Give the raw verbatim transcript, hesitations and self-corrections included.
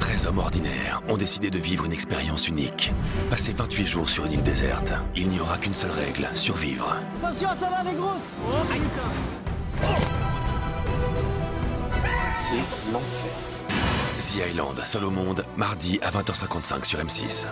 treize hommes ordinaires ont décidé de vivre une expérience unique. Passer vingt-huit jours sur une île déserte, il n'y aura qu'une seule règle, survivre. Attention, ça va les grosses. Oh, c'est l'enfer. The Island, seul au monde, mardi à vingt heures cinquante-cinq sur M six.